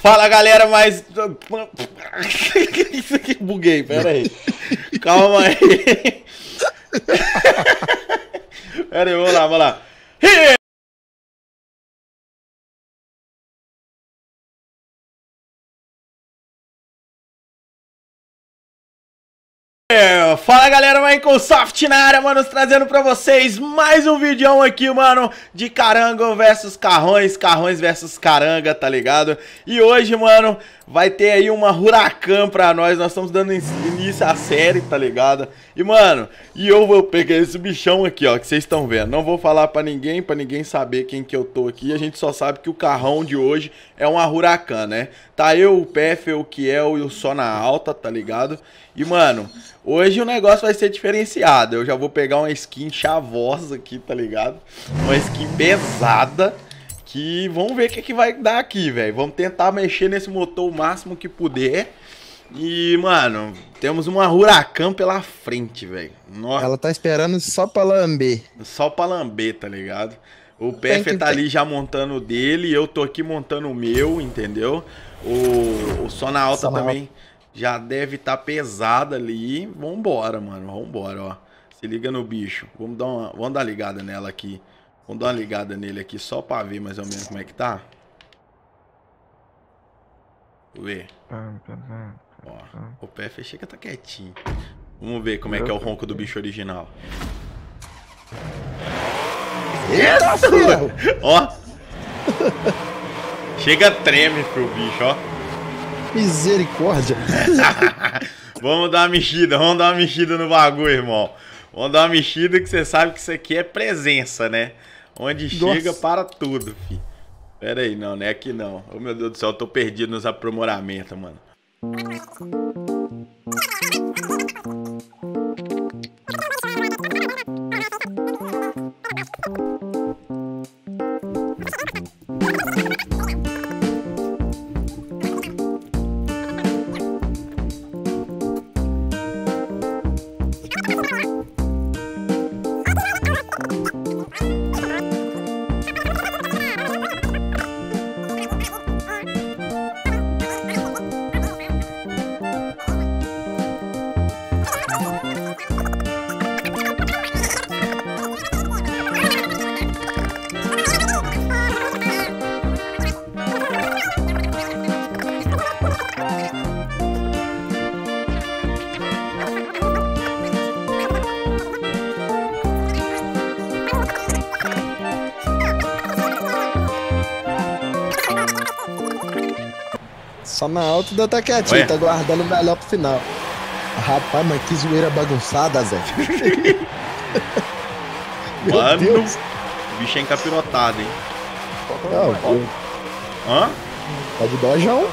Fala galera, mas... Isso aqui buguei, pera aí. Calma aí. Pera aí, vamos lá, vamos lá. Fala galera, Microsoft na área, mano, trazendo pra vocês mais um vídeo aqui, mano, de carango versus carrões, carrões versus caranga, tá ligado? E hoje, mano, vai ter aí uma Huracan pra nós, nós estamos dando início à série, tá ligado? E, mano, eu vou pegar esse bichão aqui, ó, que vocês estão vendo, não vou falar pra ninguém saber quem que eu tô aqui, a gente só sabe que o carrão de hoje é uma Huracan, né? Tá eu, o Pef, o Kiel e o Só na Alta, tá ligado? E, mano, hoje o negócio vai ser diferenciado. Eu já vou pegar uma skin chavosa aqui, tá ligado? Uma skin pesada. Que vamos ver o que, que vai dar aqui, velho. Vamos tentar mexer nesse motor o máximo que puder. E, mano, temos uma Huracan pela frente, velho. Ela tá esperando só pra lamber. Só pra lamber, tá ligado? O Pef tá ali já montando o dele. Eu tô aqui montando o meu, entendeu? O Só na Alta também... Já deve estar pesada ali. Vambora, mano. Vambora, ó. Se liga no bicho. Vamos dar ligada nela aqui. Vamos dar uma ligada nele aqui só pra ver mais ou menos como é que tá. Vamos ver. Ó, o pé fechei que tá quietinho. Vamos ver como é que é o ronco do bicho original. Isso! Ó. Chega treme pro bicho, ó. Misericórdia. Vamos dar uma mexida, vamos dar uma mexida no bagulho, irmão. Vamos dar uma mexida que você sabe que isso aqui é presença, né? Onde chega para tudo, fi. Pera aí, não, não é aqui não. Oh, meu Deus do céu, eu tô perdido nos aprimoramentos, mano. Só na Alta da taquetinha, tá guardando o melhor pro final. Rapaz, mas que zoeira bagunçada, Zé. Mano, Deus. O bicho é encapirotado, hein? Não, hã? Tá de dojão.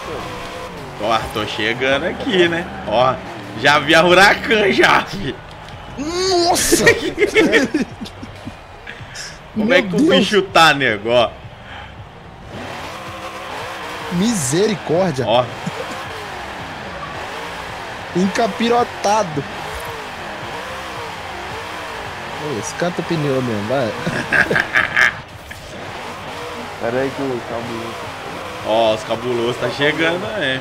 Ó, tô chegando aqui, né? Ó, já vi a Huracan já, filho. Nossa! Como é que o bicho tá, nego, ó? Misericórdia! Ó! Encapirotado! Escanta o pneu mesmo, vai! Pera aí que o cabuloso... Ó, os cabulosos tá chegando, né?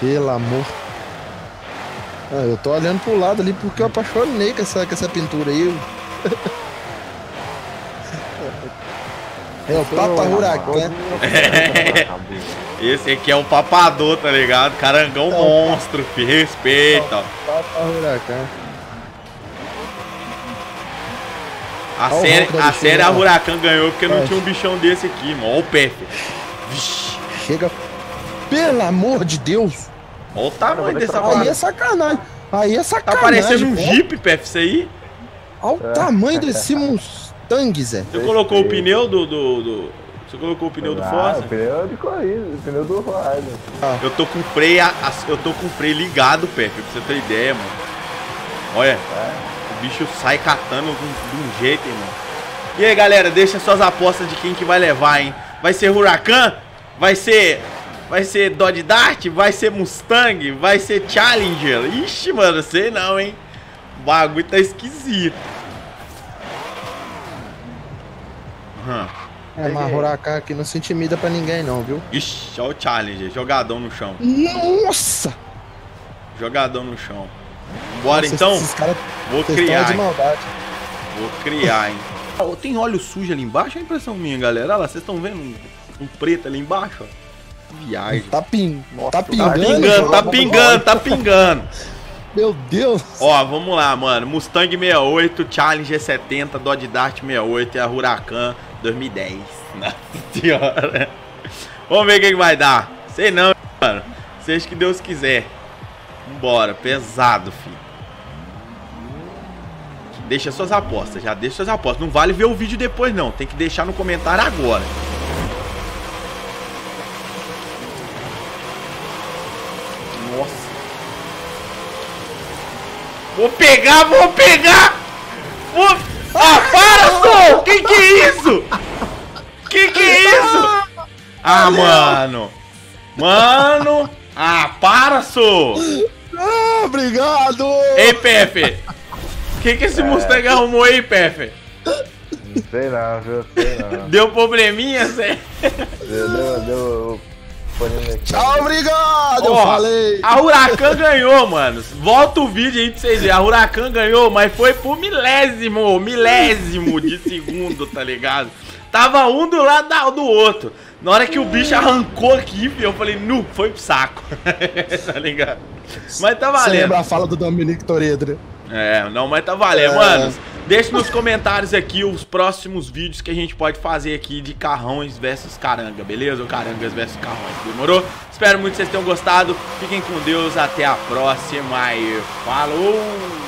Pelo amor! Ah, eu tô olhando pro lado ali porque eu apaixonei com essa pintura aí. É o Papa Huracan. Esse aqui é o papador, tá ligado? Carangão então, monstro, fi. Respeita. Papa Huracan. A série a Huracan ganhou porque não tinha um bichão desse aqui, mano. Olha o pé, filho. Chega. Pelo amor de Deus. Olha o tamanho dessa parada. Aí é sacanagem. Aí é sacanagem. Tá parecendo um Jeep, Pef, isso aí. Olha o tamanho desse monstro. Tangue, Zé. Você colocou o pneu Você colocou o pneu do Forza? O pneu de corrida, o pneu do Raider. Ah. Eu tô com o freio, ligado, Pef, pra você ter ideia, mano. Olha, o bicho sai catando de um jeito, irmão. E aí, galera, deixa suas apostas de quem que vai levar, hein? Vai ser Huracan? Vai ser Dodge Dart? Vai ser Mustang? Vai ser Challenger? Ixi, mano, sei não, hein? O bagulho tá esquisito. É, mas Huracan aqui não se intimida pra ninguém não, viu? Ixi, olha o Challenger, jogadão no chão. Nossa! Jogadão no chão. Bora. Nossa, então? Vou criar. De maldade. Vou criar, hein? Tem óleo sujo ali embaixo, é impressão minha, galera. Olha lá, vocês estão vendo um preto ali embaixo, ó. Viagem. Tá pingando. Meu Deus. Ó, vamos lá, mano. Mustang 68, Challenger 70, Dodge Dart 68 e a Huracan 2010. Nossa senhora. Vamos ver o que vai dar. Sei não, mano. Seja que Deus quiser. Vambora, pesado, filho. Deixa suas apostas, já deixa suas apostas. Não vale ver o vídeo depois, não. Tem que deixar no comentário agora. Nossa. Vou pegar! Ah, para, Sol! Que é isso? Que é isso? Ah, mano. Mano. Ah, para, Sol! Ah, obrigado! Ei, Pepe. O que esse Mustang arrumou aí, Pefe? Não sei não, viu? Deu probleminha, sério? Deu. Tchau, obrigado! Ó, eu falei! A Huracan ganhou, mano. Volta o vídeo aí pra vocês verem. A Huracan ganhou, mas foi por milésimo de segundo, tá ligado? Tava um do lado do outro. Na hora que o bicho arrancou aqui, eu falei, nu, foi pro saco. Tá ligado? Mas tá valendo. Você lembra a fala do Dominic Toredre? É, não, mas tá valendo, mano. Deixa nos comentários aqui os próximos vídeos que a gente pode fazer aqui de carrões versus caranga, beleza? Ou carangas versus carrões, demorou? Espero muito que vocês tenham gostado. Fiquem com Deus, até a próxima e falou!